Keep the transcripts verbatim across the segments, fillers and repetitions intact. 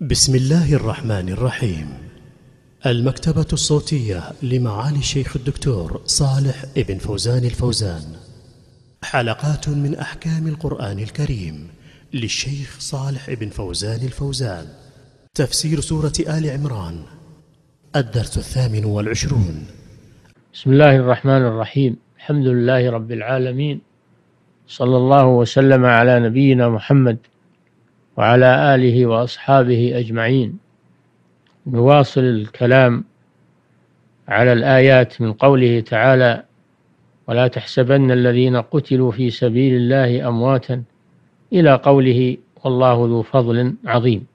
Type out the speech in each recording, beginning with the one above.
بسم الله الرحمن الرحيم. المكتبة الصوتية لمعالي الشيخ الدكتور صالح ابن فوزان الفوزان. حلقات من أحكام القرآن الكريم للشيخ صالح ابن فوزان الفوزان. تفسير سورة آل عمران، الدرس الثامن والعشرون. بسم الله الرحمن الرحيم. الحمد لله رب العالمين، صلى الله وسلم على نبينا محمد وعلى آله وأصحابه أجمعين. نواصل الكلام على الآيات من قوله تعالى: ولا تحسبن الذين قتلوا في سبيل الله أمواتا، إلى قوله: والله ذو فضل عظيم.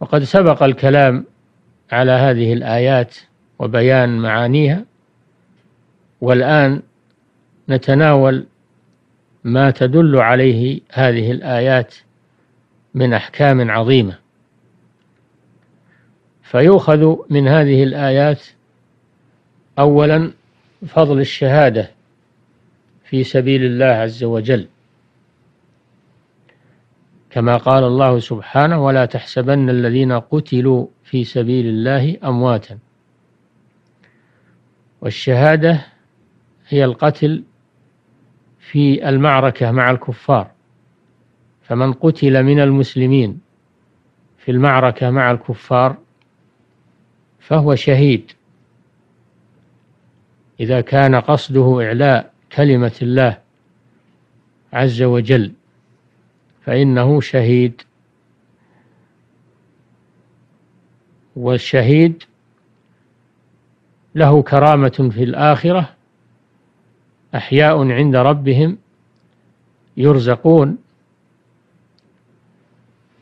وقد سبق الكلام على هذه الآيات وبيان معانيها، والآن نتناول ما تدل عليه هذه الآيات من أحكام عظيمة. فيؤخذ من هذه الآيات أولا فضل الشهادة في سبيل الله عز وجل، كما قال الله سبحانه: ولا تحسبن الذين قتلوا في سبيل الله أمواتا. والشهادة هي القتل في المعركة مع الكفار، فمن قتل من المسلمين في المعركة مع الكفار فهو شهيد، إذا كان قصده إعلاء كلمة الله عز وجل فإنه شهيد. والشهيد له كرامة في الآخرة، أحياء عند ربهم يرزقون،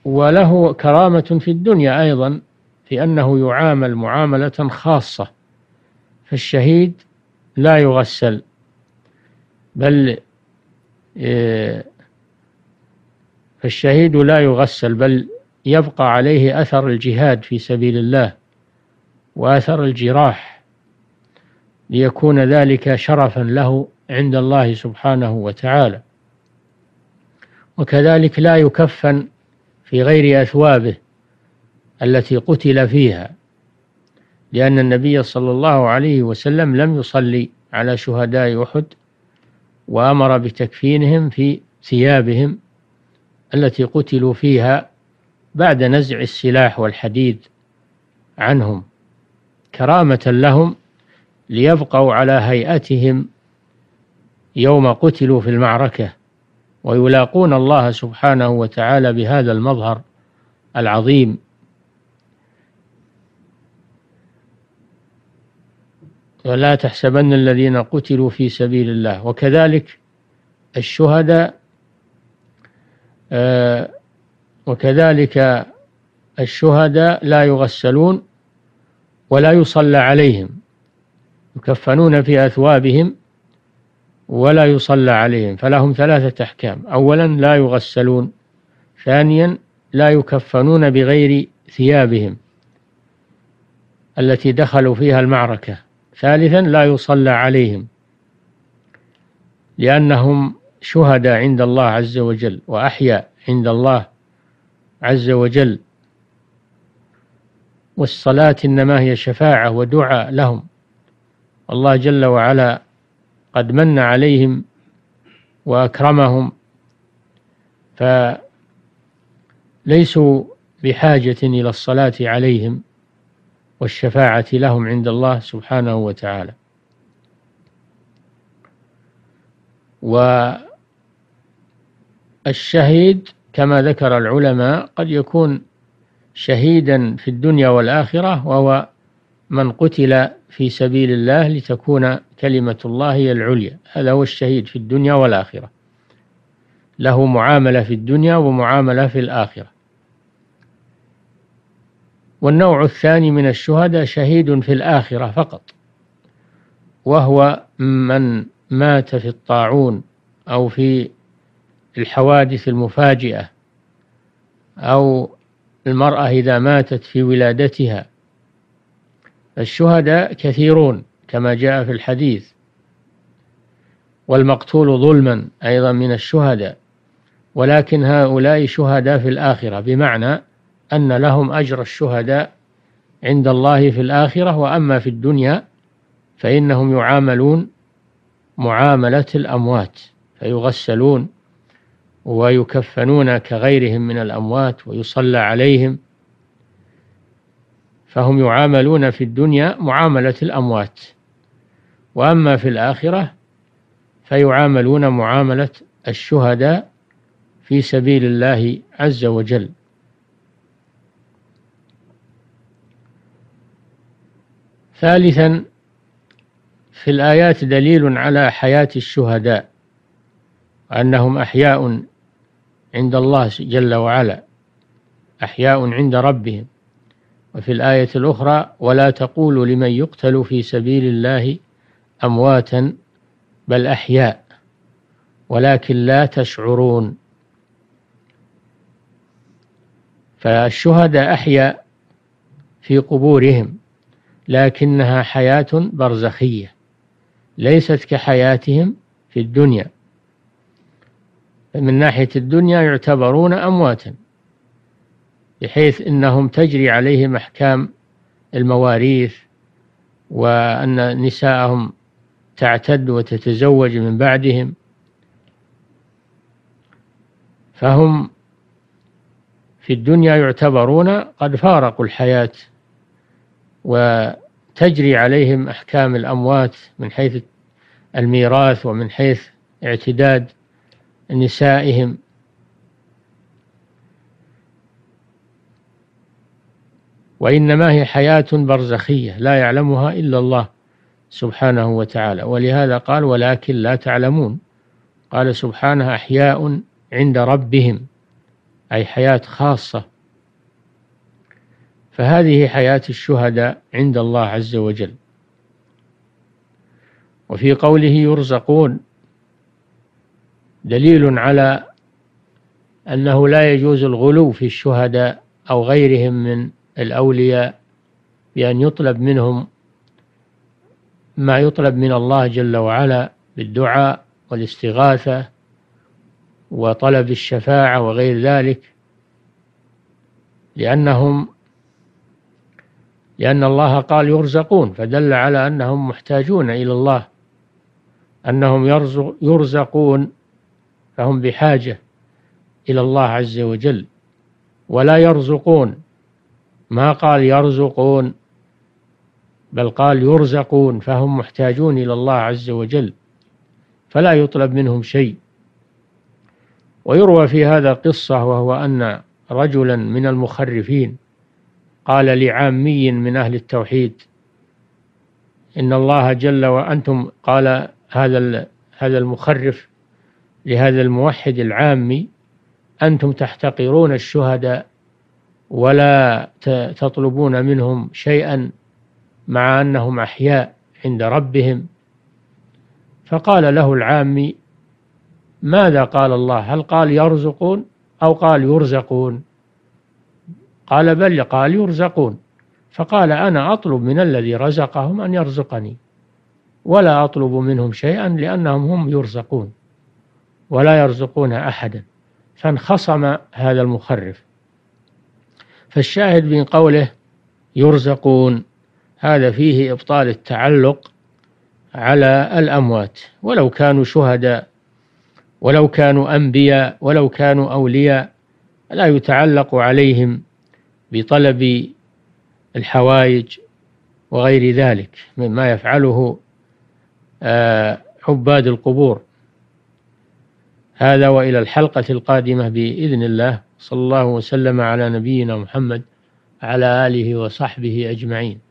وله كرامة في الدنيا أيضا في أنه يعامل معاملة خاصة، فالشهيد لا يغسل بل فالشهيد لا يغسل بل يبقى عليه أثر الجهاد في سبيل الله وأثر الجراح، ليكون ذلك شرفا له عند الله سبحانه وتعالى. وكذلك لا يكفن في غير أثوابه التي قتل فيها، لأن النبي صلى الله عليه وسلم لم يصلي على شهداء أحد وأمر بتكفينهم في ثيابهم التي قتلوا فيها بعد نزع السلاح والحديد عنهم، كرامة لهم ليبقوا على هيئتهم يوم قتلوا في المعركة، ويلاقون الله سبحانه وتعالى بهذا المظهر العظيم. ولا تحسبن الذين قتلوا في سبيل الله. وكذلك الشهداء آه وكذلك الشهداء لا يغسلون ولا يصلى عليهم، يكفنون في أثوابهم ولا يصلى عليهم، فلهم ثلاثة أحكام: أولا لا يغسلون، ثانيا لا يكفنون بغير ثيابهم التي دخلوا فيها المعركة، ثالثا لا يصلى عليهم لأنهم شهداء عند الله عز وجل وأحياء عند الله عز وجل، والصلاة إنما هي شفاعة ودعاء لهم. الله جل وعلا قد من عليهم وأكرمهم، فليسوا بحاجة إلى الصلاة عليهم والشفاعة لهم عند الله سبحانه وتعالى. والشهيد كما ذكر العلماء قد يكون شهيدا في الدنيا والآخرة، وهو من قتل في سبيل الله لتكون كلمة الله هي العليا، هذا هو الشهيد في الدنيا والآخرة، له معاملة في الدنيا ومعاملة في الآخرة. والنوع الثاني من الشهداء شهيد في الآخرة فقط، وهو من مات في الطاعون أو في الحوادث المفاجئة، أو المرأة إذا ماتت في ولادتها. الشهداء كثيرون كما جاء في الحديث، والمقتول ظلما أيضا من الشهداء، ولكن هؤلاء شهداء في الآخرة، بمعنى أن لهم أجر الشهداء عند الله في الآخرة. وأما في الدنيا فإنهم يعاملون معاملة الأموات، فيغسلون ويكفنون كغيرهم من الأموات ويصلى عليهم، فهم يعاملون في الدنيا معاملة الأموات. وأما في الآخرة فيعاملون معاملة الشهداء في سبيل الله عز وجل. ثالثا، في الآيات دليل على حياة الشهداء، أنهم أحياء عند الله جل وعلا، أحياء عند ربهم. وفي الآية الأخرى: ولا تقولوا لمن يقتل في سبيل الله أمواتا بل أحياء ولكن لا تشعرون. فالشهداء أحياء في قبورهم، لكنها حياة برزخية ليست كحياتهم في الدنيا. من ناحية الدنيا يعتبرون أمواتا، بحيث إنهم تجري عليهم أحكام المواريث، وأن نساءهم تعتد وتتزوج من بعدهم، فهم في الدنيا يعتبرون قد فارقوا الحياة، وتجري عليهم أحكام الأموات من حيث الميراث ومن حيث اعتداد نسائهم. وإنما هي حياة برزخية لا يعلمها إلا الله سبحانه وتعالى، ولهذا قال: ولكن لا تعلمون. قال سبحانه: أحياء عند ربهم، أي حياة خاصة. فهذه حياة الشهداء عند الله عز وجل. وفي قوله يرزقون دليل على أنه لا يجوز الغلو في الشهداء أو غيرهم من الأولياء، بأن يطلب منهم ما يطلب من الله جل وعلا بالدعاء والاستغاثة وطلب الشفاعة وغير ذلك، لأنهم لأن الله قال يرزقون، فدل على أنهم محتاجون إلى الله، أنهم يرزقون، فهم بحاجة إلى الله عز وجل. ولا يرزقون، ما قال يرزقون بل قال يرزقون، فهم محتاجون إلى الله عز وجل، فلا يطلب منهم شيء. ويروى في هذا قصة، وهو أن رجلا من المخرفين قال لعامي من أهل التوحيد: إن الله جل وأنتم قال هذا هذا المخرف لهذا الموحد العامي: أنتم تحتقرون الشهداء ولا تطلبون منهم شيئا مع أنهم أحياء عند ربهم. فقال له العامي: ماذا قال الله؟ هل قال يرزقون أو قال يرزقون؟ قال: بل قال يرزقون. فقال: أنا أطلب من الذي رزقهم أن يرزقني، ولا أطلب منهم شيئا لأنهم هم يرزقون ولا يرزقون أحدا. فانخصم هذا المخرف. فالشاهد من قوله يرزقون هذا فيه إبطال التعلق على الأموات، ولو كانوا شهداء ولو كانوا أنبياء ولو كانوا أولياء، لا يتعلق عليهم بطلب الحوائج وغير ذلك مما يفعله عباد القبور. هذا وإلى الحلقة القادمة بإذن الله، صلى الله وسلم على نبينا محمد على آله وصحبه أجمعين.